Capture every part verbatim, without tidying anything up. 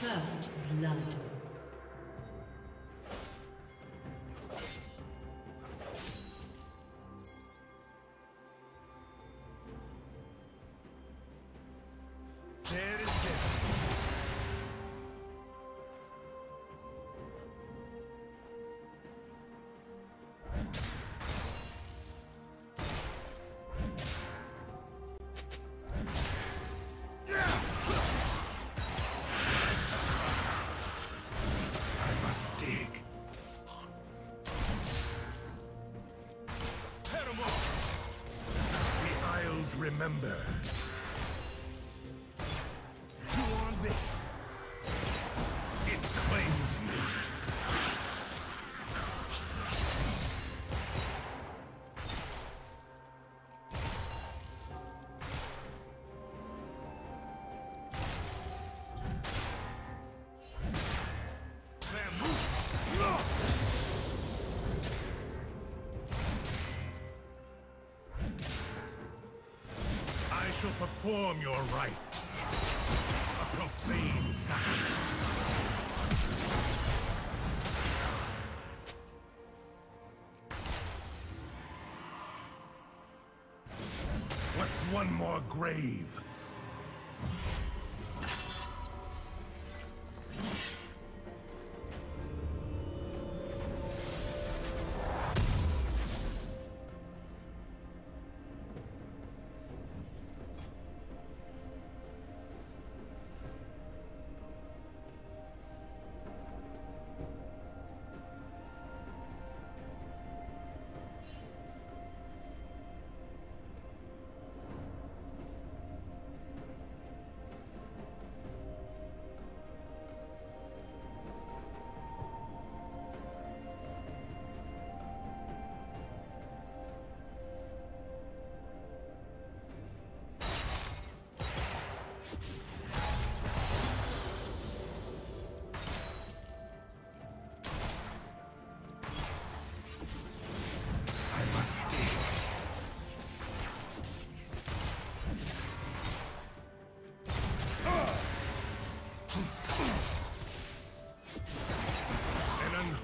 First blood. Remember. You on this. It claims you. Shall perform your rites. A profane sacrifice. What's one more grave?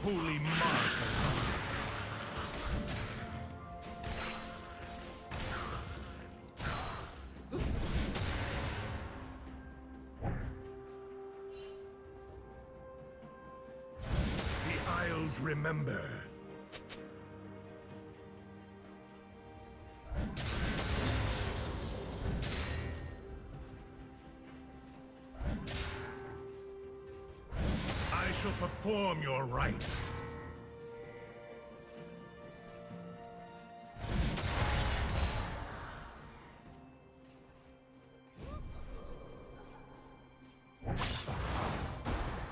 Holy mark. The Isles remember. Perform your rites.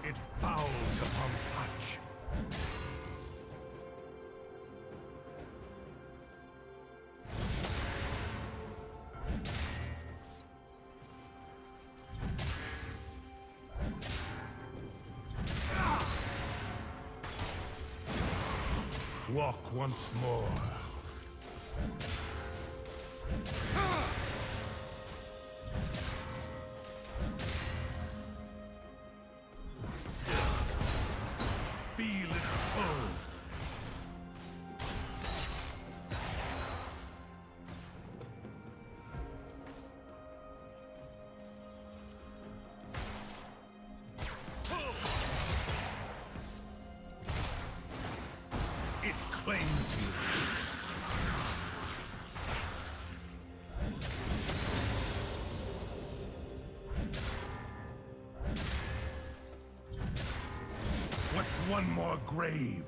It fouls upon Walk once more. Claims you. What's one more grave?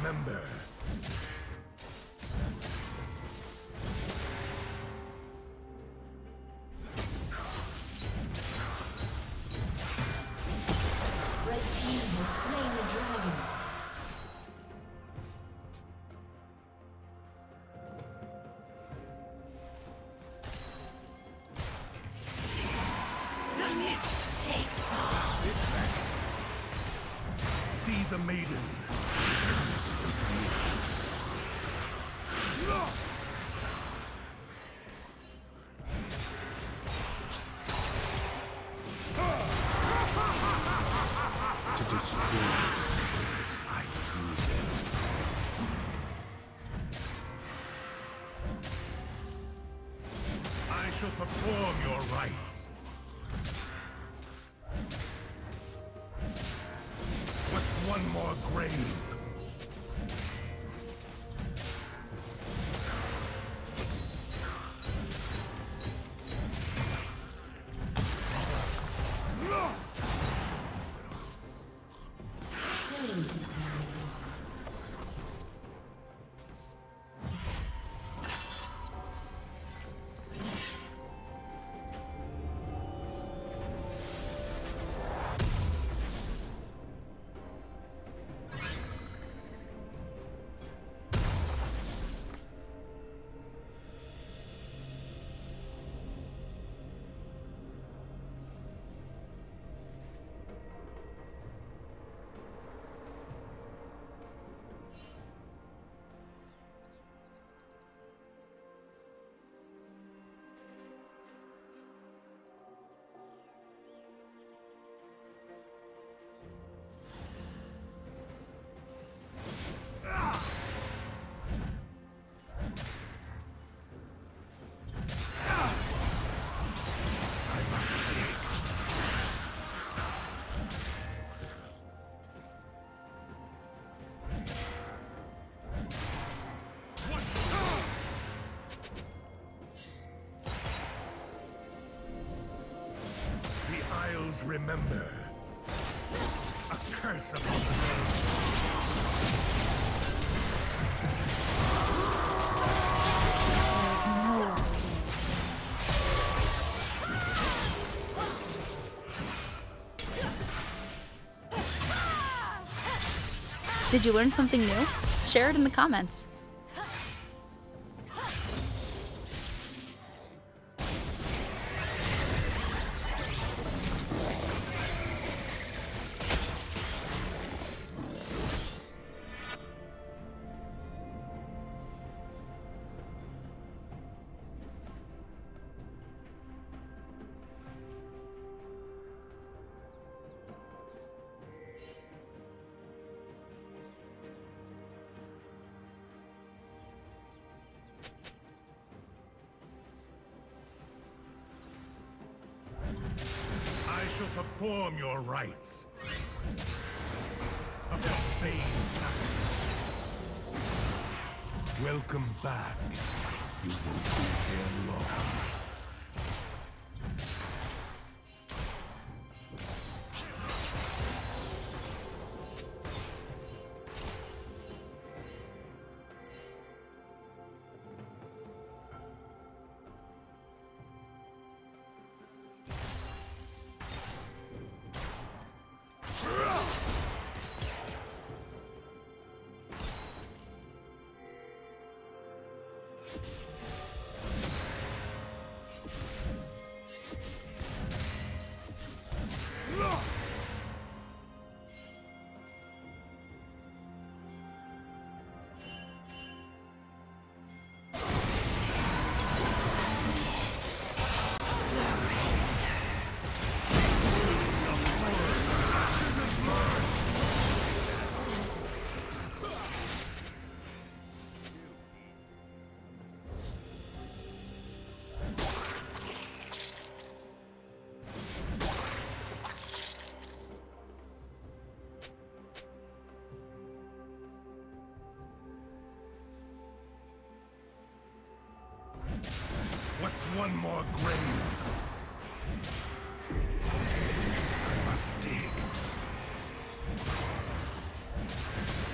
Remember. I shall perform your rites. What's one more grave? Remember, a curse upon the world. Did you learn something new? Share it in the comments. Perform your rites of the vain sacrifice. Welcome back. You won't be here long. One more grave. I must dig.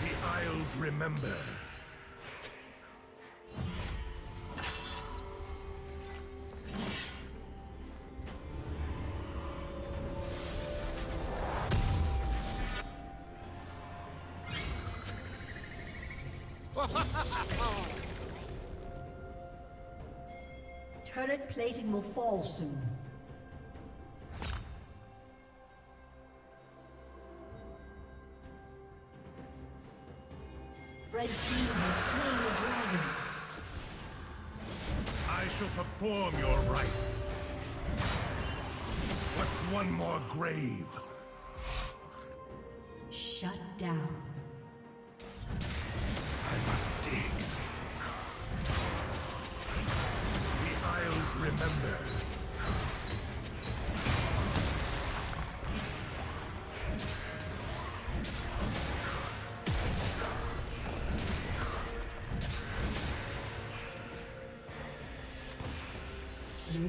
The Isles remember. Turret plating will fall soon. Red team has slain the dragon. I shall perform your rites. What's one more grave? Shut down. I must dig. Remember. Blue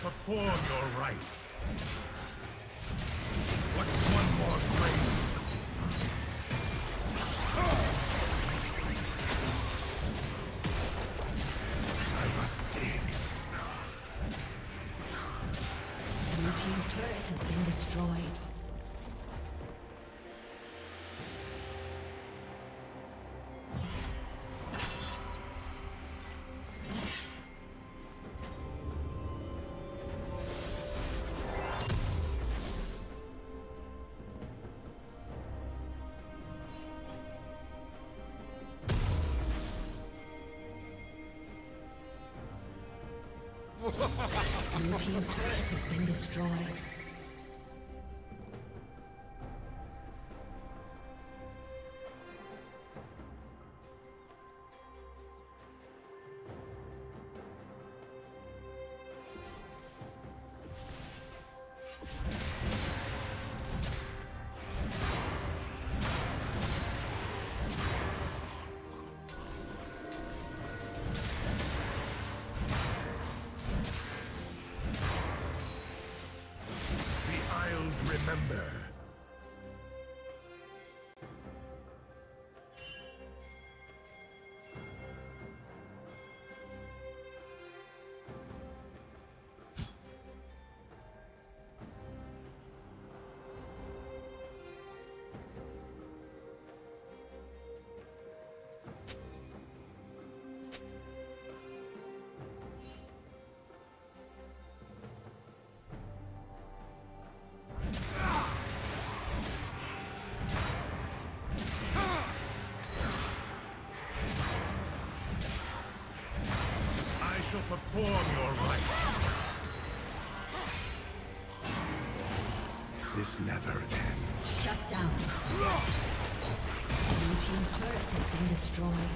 Perform your rites. What's one more grave? I must dig. Blue team's turret has been destroyed. Blue team's turret has been destroyed. Remember. Perform your rites. This never ends. Shut down. Blue team's turret has been destroyed.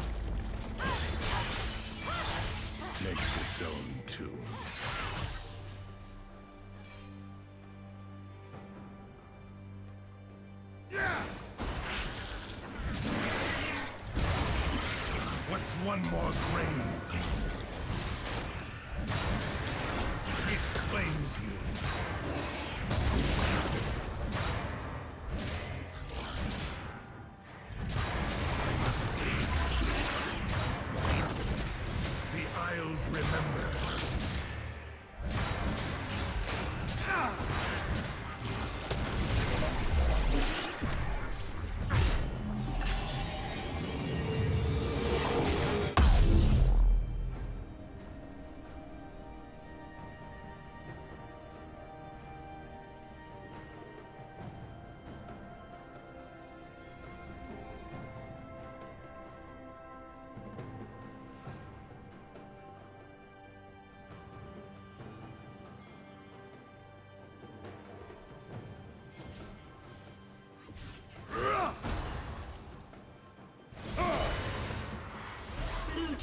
Makes its own tomb. What's one more grave?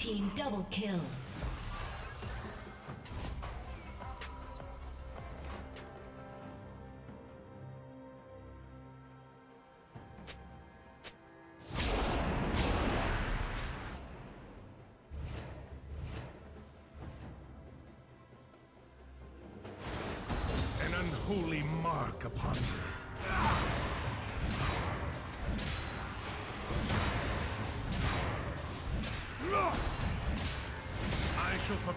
team double kill. An unholy mark upon me. I shall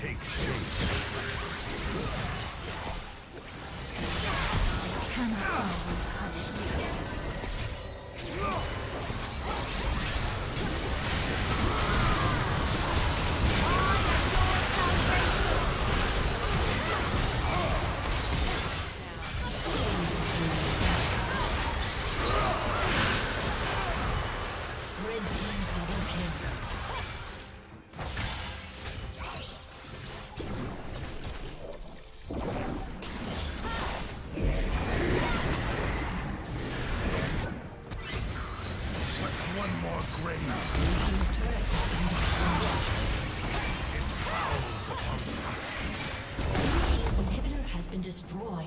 Take shape. Come on. Destroyed.